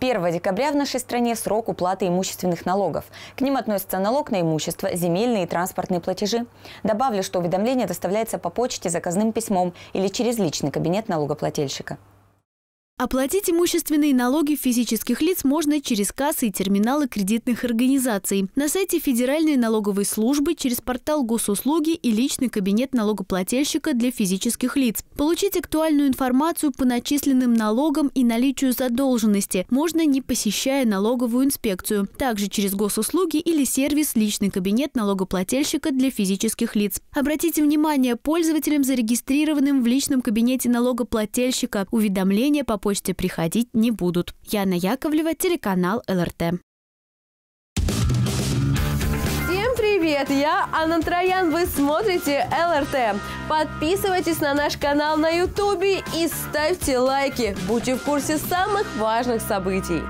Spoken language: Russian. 1 декабря в нашей стране срок уплаты имущественных налогов. К ним относятся налог на имущество, земельные и транспортные платежи. Добавлю, что уведомление доставляется по почте, заказным письмом или через личный кабинет налогоплательщика. Оплатить имущественные налоги физических лиц можно через кассы и терминалы кредитных организаций, на сайте Федеральной налоговой службы, через портал Госуслуги и личный кабинет налогоплательщика для физических лиц. Получить актуальную информацию по начисленным налогам и наличию задолженности можно, не посещая налоговую инспекцию, также через Госуслуги или сервис «Личный кабинет налогоплательщика для физических лиц». Обратите внимание, пользователям, зарегистрированным в личном кабинете налогоплательщика, уведомления по почте приходить не будут. Яна Яковлева, телеканал ЛРТ. Всем привет! Я Анна Троян. Вы смотрите ЛРТ. Подписывайтесь на наш канал на YouTube и ставьте лайки. Будьте в курсе самых важных событий.